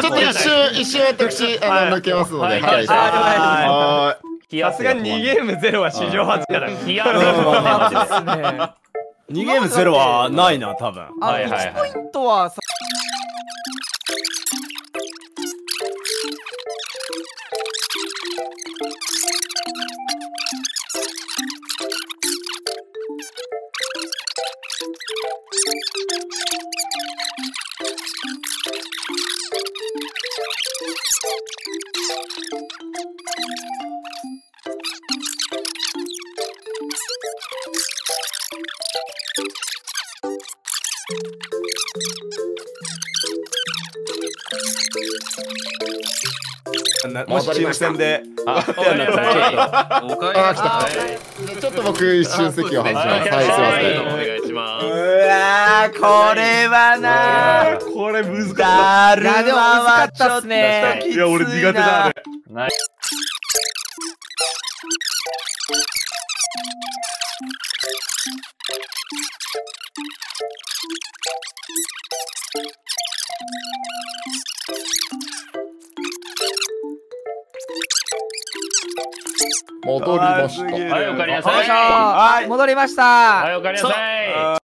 ちょっと一瞬私抜けますので。さすがに2ゲーム0は史上初やな。2ゲーム0はないな多分。1ポイントはさ。もしチーム戦でちょっと僕一瞬席を外します。はい、すいません。うわこれはなこれ難しい。だるまはちょっときついな。いや俺苦手だ。戻りました。はい、おかえりなさい。はい、戻りました。はい、おかえりなさい。